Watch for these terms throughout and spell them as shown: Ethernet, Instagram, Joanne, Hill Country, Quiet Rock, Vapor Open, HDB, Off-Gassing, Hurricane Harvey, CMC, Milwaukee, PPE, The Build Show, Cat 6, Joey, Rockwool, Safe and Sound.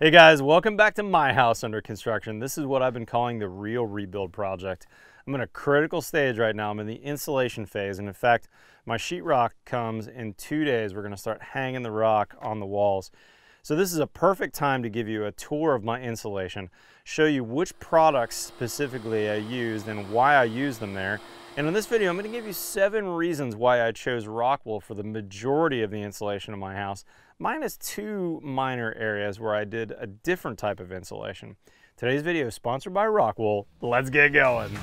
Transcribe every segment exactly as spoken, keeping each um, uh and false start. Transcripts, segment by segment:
Hey guys, welcome back to my house under construction. This is what I've been calling the real rebuild project. I'm in a critical stage right now. I'm in the insulation phase, and in fact, my sheetrock comes in two days. We're gonna start hanging the rock on the walls. So this is a perfect time to give you a tour of my insulation, show you which products specifically I used and why I used them there. And in this video, I'm gonna give you seven reasons why I chose Rockwool for the majority of the insulation of my house, minus two minor areas where I did a different type of insulation. Today's video is sponsored by Rockwool. Let's get going.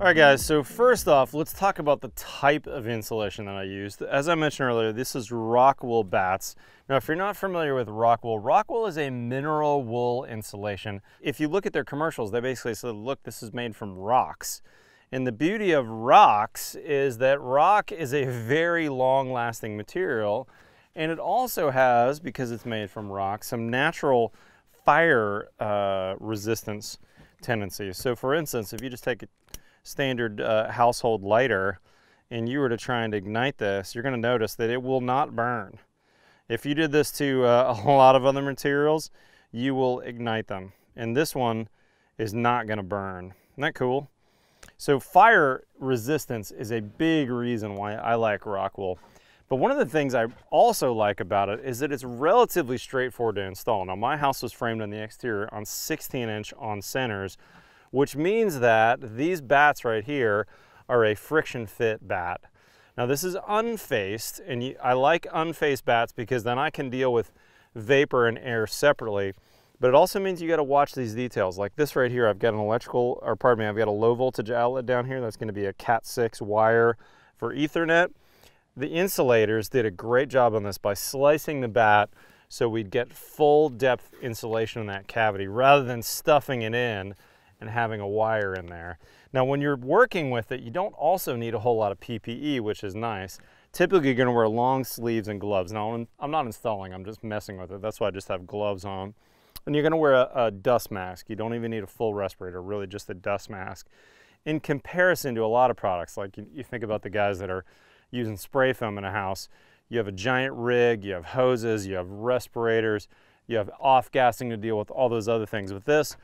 All right guys, so first off, let's talk about the type of insulation that I used. As I mentioned earlier, this is Rockwool batts. Now, if you're not familiar with Rockwool, Rockwool is a mineral wool insulation. If you look at their commercials, they basically said, look, this is made from rocks. And the beauty of rocks is that rock is a very long-lasting material. And it also has, because it's made from rock, some natural fire uh, resistance tendencies. So for instance, if you just take a standard uh, household lighter and you were to try and ignite this, you're going to notice that it will not burn. If you did this to uh, a lot of other materials, you will ignite them. And this one is not going to burn. Isn't that cool? So fire resistance is a big reason why I like Rockwool. But one of the things I also like about it is that it's relatively straightforward to install. Now, my house was framed on the exterior on sixteen inch on centers, which means that these batts right here are a friction fit bat. Now this is unfaced, and you, I like unfaced bats because then I can deal with vapor and air separately, but it also means you gotta watch these details. Like this right here, I've got an electrical, or pardon me, I've got a low voltage outlet down here that's gonna be a cat six wire for Ethernet. The insulators did a great job on this by slicing the bat so we'd get full depth insulation in that cavity rather than stuffing it in and having a wire in there. Now, when you're working with it, you don't also need a whole lot of P P E, which is nice. Typically, you're gonna wear long sleeves and gloves. Now, I'm not installing, I'm just messing with it. That's why I just have gloves on. And you're gonna wear a, a dust mask. You don't even need a full respirator, really just a dust mask. In comparison to a lot of products, like you, you think about the guys that are using spray foam in a house, you have a giant rig, you have hoses, you have respirators, you have off-gassing to deal with all those other things. With this,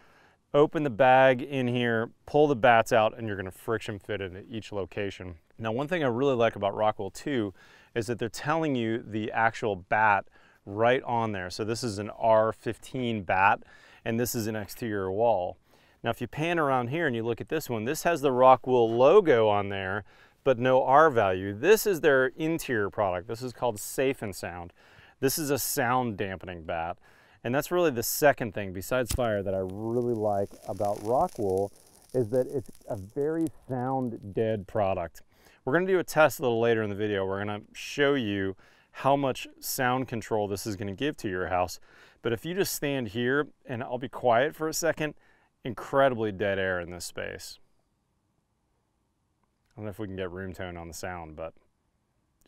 open the bag in here, pull the bats out, and you're gonna friction fit it at each location. Now, one thing I really like about Rockwool too is that they're telling you the actual bat right on there. So this is an R fifteen bat, and this is an exterior wall. Now, if you pan around here and you look at this one, this has the Rockwool logo on there, but no R value. This is their interior product. This is called Safe and Sound. This is a sound dampening bat. And that's really the second thing besides fire that I really like about Rockwool, is that it's a very sound dead product. We're gonna do a test a little later in the video. We're gonna show you how much sound control this is gonna give to your house. But if you just stand here, and I'll be quiet for a second, incredibly dead air in this space. I don't know if we can get room tone on the sound, but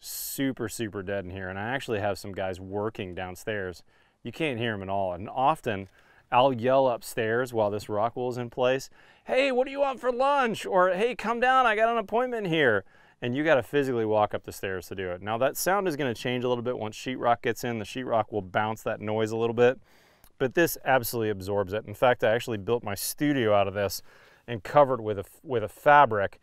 super, super dead in here. And I actually have some guys working downstairs. You can't hear them at all. And often I'll yell upstairs while this Rockwool is in place, hey, what do you want for lunch? Or hey, come down, I got an appointment here. And you gotta physically walk up the stairs to do it. Now that sound is gonna change a little bit once sheetrock gets in. The sheetrock will bounce that noise a little bit, but this absolutely absorbs it. In fact, I actually built my studio out of this and covered with a, with a fabric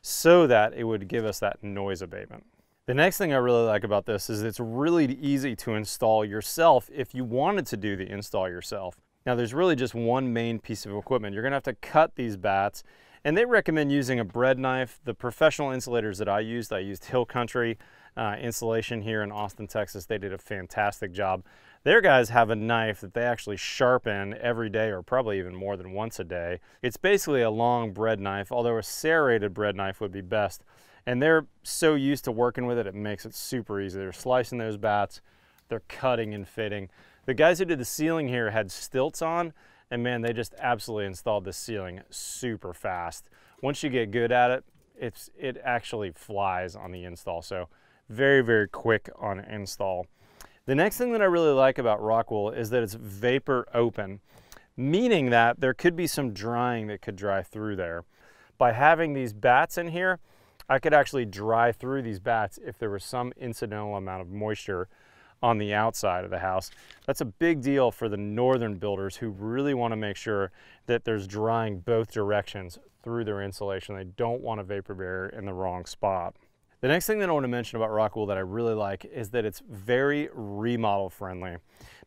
so that it would give us that noise abatement. The next thing I really like about this is it's really easy to install yourself if you wanted to do the install yourself. Now there's really just one main piece of equipment. You're gonna have to cut these bats, and they recommend using a bread knife. The professional insulators that I used, I used Hill Country uh, Insulation here in Austin, Texas. They did a fantastic job. Their guys have a knife that they actually sharpen every day, or probably even more than once a day. It's basically a long bread knife, although a serrated bread knife would be best. And they're so used to working with it, it makes it super easy. They're slicing those bats, they're cutting and fitting. The guys who did the ceiling here had stilts on, and man, they just absolutely installed the ceiling super fast. Once you get good at it, it's, it actually flies on the install. So very, very quick on install. The next thing that I really like about Rockwool is that it's vapor open, meaning that there could be some drying that could dry through there. By having these bats in here, I could actually dry through these bats if there was some incidental amount of moisture on the outside of the house. That's a big deal for the northern builders who really want to make sure that there's drying both directions through their insulation. They don't want a vapor barrier in the wrong spot. The next thing that I want to mention about Rockwool that I really like is that it's very remodel friendly.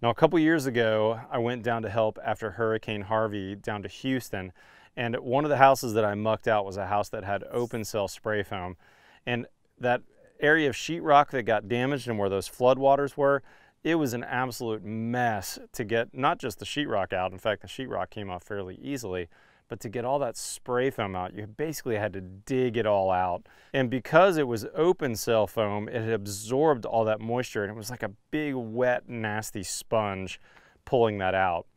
Now, a couple years ago, I went down to help after Hurricane Harvey down to Houston, and one of the houses that I mucked out was a house that had open cell spray foam, and that area of sheetrock that got damaged and where those floodwaters were, it was an absolute mess to get not just the sheetrock out. In fact, the sheetrock came off fairly easily, but to get all that spray foam out, you basically had to dig it all out. And because it was open cell foam, it had absorbed all that moisture, and it was like a big, wet, nasty sponge pulling that out.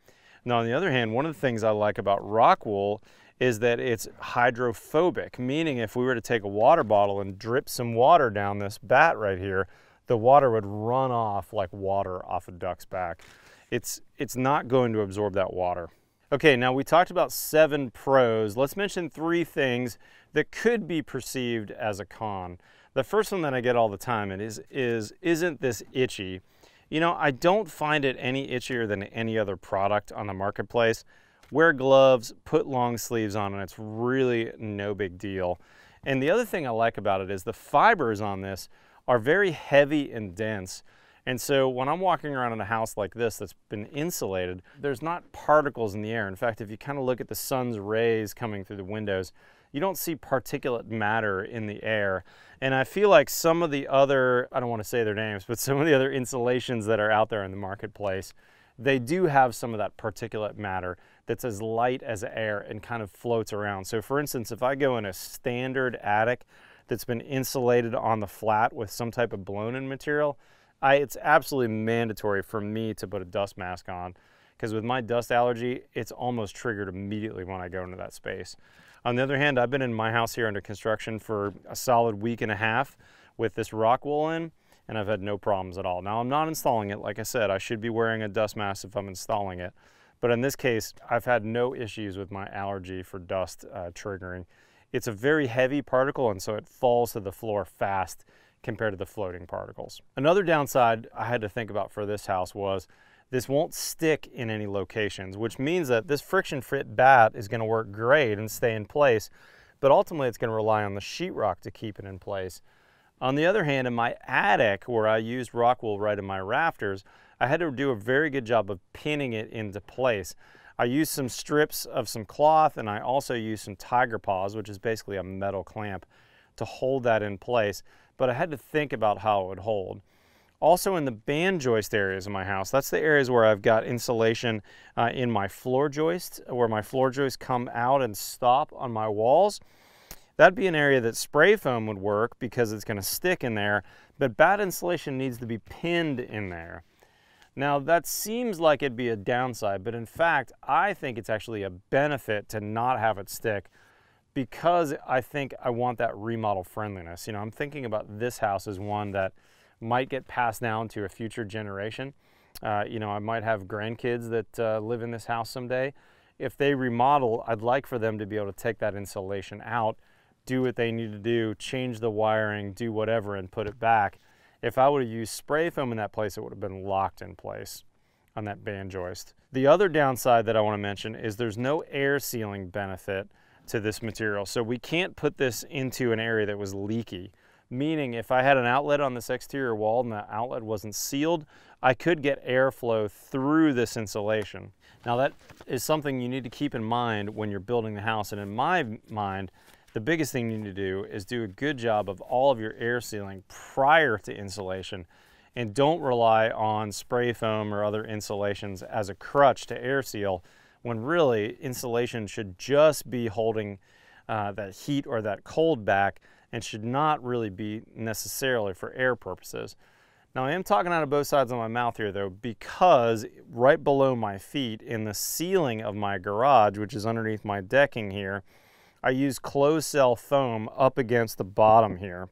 Now, on the other hand, one of the things I like about Rockwool is that it's hydrophobic, meaning if we were to take a water bottle and drip some water down this bat right here, the water would run off like water off a duck's back. It's, it's not going to absorb that water. Okay, now we talked about seven pros. Let's mention three things that could be perceived as a con. The first one that I get all the time it is, is, isn't this itchy? You know, I don't find it any itchier than any other product on the marketplace. Wear gloves, put long sleeves on, and it's really no big deal. And the other thing I like about it is the fibers on this are very heavy and dense. And so when I'm walking around in a house like this that's been insulated, there's not particles in the air. In fact, if you kind of look at the sun's rays coming through the windows, you don't see particulate matter in the air. And I feel like some of the other, I don't want to say their names, but some of the other insulations that are out there in the marketplace, they do have some of that particulate matter that's as light as air and kind of floats around. So for instance, if I go in a standard attic that's been insulated on the flat with some type of blown-in material, I, it's absolutely mandatory for me to put a dust mask on, because with my dust allergy, it's almost triggered immediately when I go into that space. On the other hand, I've been in my house here under construction for a solid week and a half with this Rockwool in, and I've had no problems at all. Now, I'm not installing it. Like I said, I should be wearing a dust mask if I'm installing it. But in this case, I've had no issues with my allergy for dust uh, triggering. It's a very heavy particle, and so it falls to the floor fast compared to the floating particles. Another downside I had to think about for this house was this won't stick in any locations, which means that this friction-fit bat is gonna work great and stay in place, but ultimately it's gonna rely on the sheetrock to keep it in place. On the other hand, in my attic, where I used Rockwool right in my rafters, I had to do a very good job of pinning it into place. I used some strips of some cloth, and I also used some tiger paws, which is basically a metal clamp, to hold that in place, but I had to think about how it would hold. Also, in the band joist areas of my house, that's the areas where I've got insulation uh, in my floor joists, where my floor joists come out and stop on my walls. That'd be an area that spray foam would work because it's going to stick in there, but bat insulation needs to be pinned in there. Now, that seems like it'd be a downside, but in fact, I think it's actually a benefit to not have it stick, because I think I want that remodel friendliness. You know, I'm thinking about this house as one that might get passed down to a future generation. Uh, you know, I might have grandkids that uh, live in this house someday. If they remodel, I'd like for them to be able to take that insulation out, do what they need to do, change the wiring, do whatever, and put it back. If I would have used spray foam in that place, it would have been locked in place on that band joist. The other downside that I want to mention is there's no air sealing benefit to this material. So we can't put this into an area that was leaky, meaning if I had an outlet on this exterior wall and the outlet wasn't sealed, I could get airflow through this insulation. Now, that is something you need to keep in mind when you're building the house. And in my mind, the biggest thing you need to do is do a good job of all of your air sealing prior to insulation, and don't rely on spray foam or other insulations as a crutch to air seal, when really insulation should just be holding uh, that heat or that cold back, and should not really be necessarily for air purposes. Now, I am talking out of both sides of my mouth here though, because right below my feet in the ceiling of my garage, which is underneath my decking here, I use closed cell foam up against the bottom here.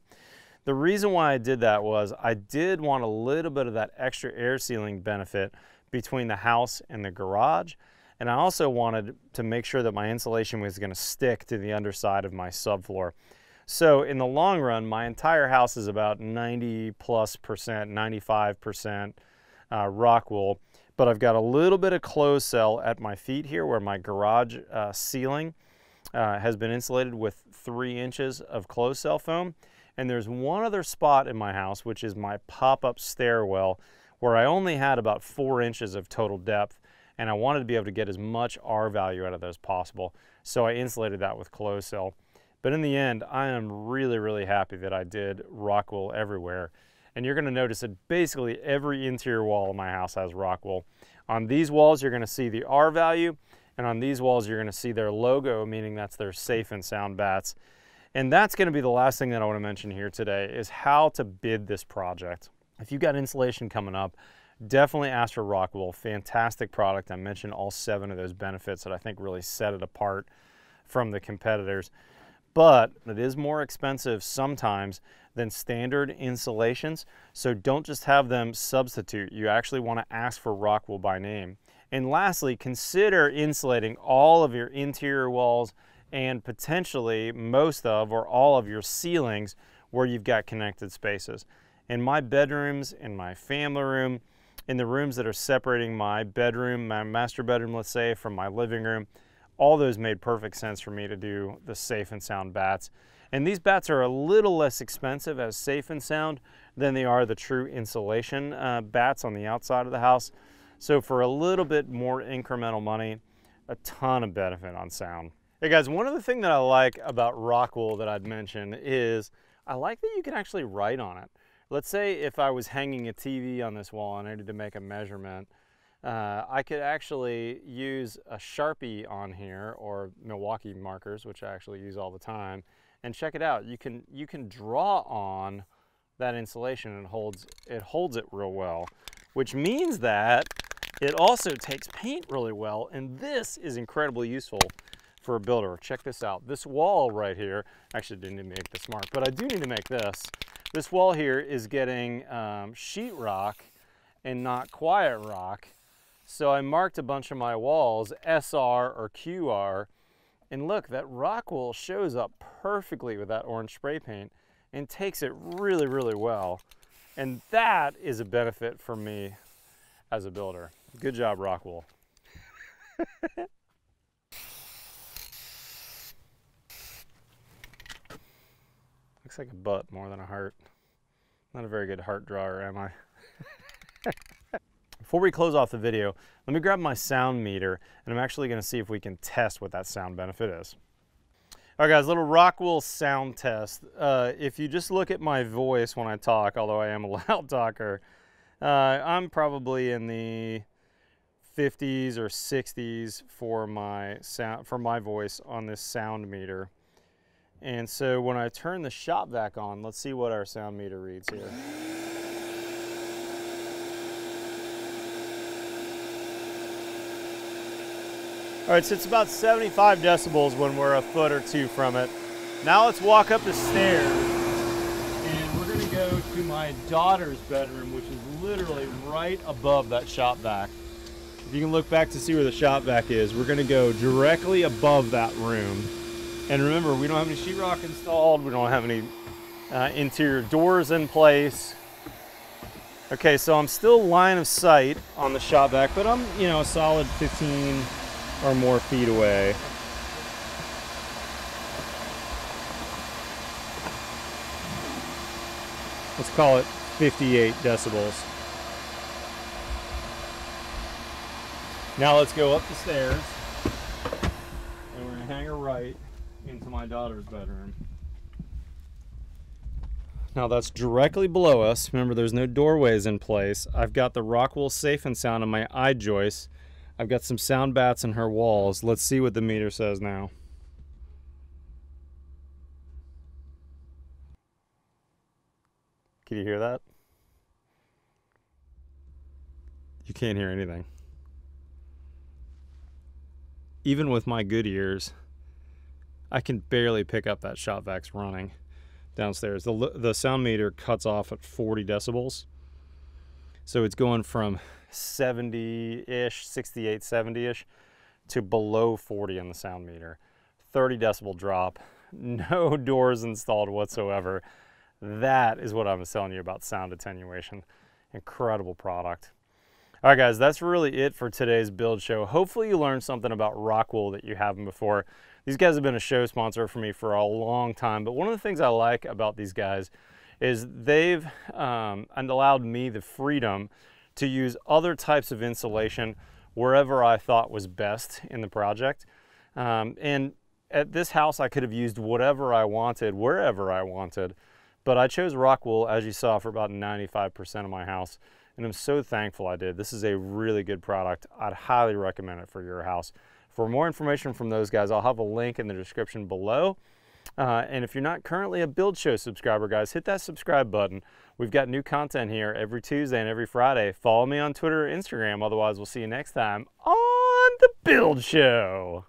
The reason why I did that was I did want a little bit of that extra air sealing benefit between the house and the garage. And I also wanted to make sure that my insulation was going to stick to the underside of my subfloor. So in the long run, my entire house is about ninety plus percent, ninety-five percent uh, rock wool, but I've got a little bit of closed cell at my feet here where my garage uh, ceiling uh, has been insulated with three inches of closed cell foam. And there's one other spot in my house, which is my pop-up stairwell, where I only had about four inches of total depth, and I wanted to be able to get as much R value out of that as possible. So I insulated that with closed cell. But in the end, I am really, really happy that I did Rockwool everywhere. And you're gonna notice that basically every interior wall of my house has Rockwool. On these walls, you're gonna see the R value, and on these walls, you're gonna see their logo, meaning that's their Safe and Sound bats. And that's gonna be the last thing that I wanna mention here today is how to bid this project. If you've got insulation coming up, definitely ask for Rockwool, fantastic product. I mentioned all seven of those benefits that I think really set it apart from the competitors. But it is more expensive sometimes than standard insulations. So don't just have them substitute. You actually want to ask for Rockwool by name. And lastly, consider insulating all of your interior walls and potentially most of or all of your ceilings where you've got connected spaces. In my bedrooms, in my family room, in the rooms that are separating my bedroom, my master bedroom, let's say, from my living room, all those made perfect sense for me to do the Safe and Sound bats. And these bats are a little less expensive as Safe and Sound than they are the true insulation uh, bats on the outside of the house. So for a little bit more incremental money, a ton of benefit on sound. Hey guys, one other thing that I like about Rockwool that I'd mention is I like that you can actually write on it. Let's say if I was hanging a T V on this wall and I needed to make a measurement, Uh, I could actually use a Sharpie on here or Milwaukee markers, which I actually use all the time, and check it out. You can, you can draw on that insulation and it holds, it holds it real well, which means that it also takes paint really well, and this is incredibly useful for a builder. Check this out. This wall right here, actually didn't need to make this mark, but I do need to make this. This wall here is getting um, sheetrock and not Quiet Rock. So I marked a bunch of my walls, S R or Q R, and look, that Rockwool shows up perfectly with that orange spray paint and takes it really, really well. And that is a benefit for me as a builder. Good job, Rockwool. Looks like a butt more than a heart. Not a very good heart drawer, am I? Before we close off the video, let me grab my sound meter, and I'm actually gonna see if we can test what that sound benefit is. All right guys, little Rockwool sound test. Uh, if you just look at my voice when I talk, although I am a loud talker, uh, I'm probably in the fifties or sixties for my, sound, for my voice on this sound meter. And so when I turn the shop vac on, let's see what our sound meter reads here. All right, so it's about seventy-five decibels when we're a foot or two from it. Now let's walk up the stairs, and we're gonna go to my daughter's bedroom, which is literally right above that shop vac. If you can look back to see where the shop vac is, we're gonna go directly above that room. And remember, we don't have any sheetrock installed, we don't have any uh, interior doors in place. Okay, so I'm still line of sight on the shop vac, but I'm, you know, a solid fifteen, or more feet away. Let's call it fifty-eight decibels. Now let's go up the stairs and we're gonna hang a right into my daughter's bedroom. Now that's directly below us. Remember, there's no doorways in place. I've got the Rockwool Safe and Sound on my eye joist. I've got some sound bats in her walls. Let's see what the meter says now. Can you hear that? You can't hear anything. Even with my good ears, I can barely pick up that shop vac running. downstairs. The, the sound meter cuts off at forty decibels. So it's going from seventy-ish, sixty-eight, seventy-ish to below forty on the sound meter. thirty decibel drop, no doors installed whatsoever. That is what I was telling you about sound attenuation. Incredible product. All right, guys, that's really it for today's build show. Hopefully you learned something about Rockwool that you haven't before. These guys have been a show sponsor for me for a long time, but one of the things I like about these guys is they've um, allowed me the freedom to use other types of insulation wherever I thought was best in the project. Um, and at this house, I could have used whatever I wanted, wherever I wanted, but I chose Rockwool, as you saw, for about ninety-five percent of my house. And I'm so thankful I did. This is a really good product. I'd highly recommend it for your house. For more information from those guys, I'll have a link in the description below. Uh, and if you're not currently a Build Show subscriber, guys, hit that subscribe button. We've got new content here every Tuesday and every Friday. Follow me on Twitter or Instagram. Otherwise, we'll see you next time on the Build Show.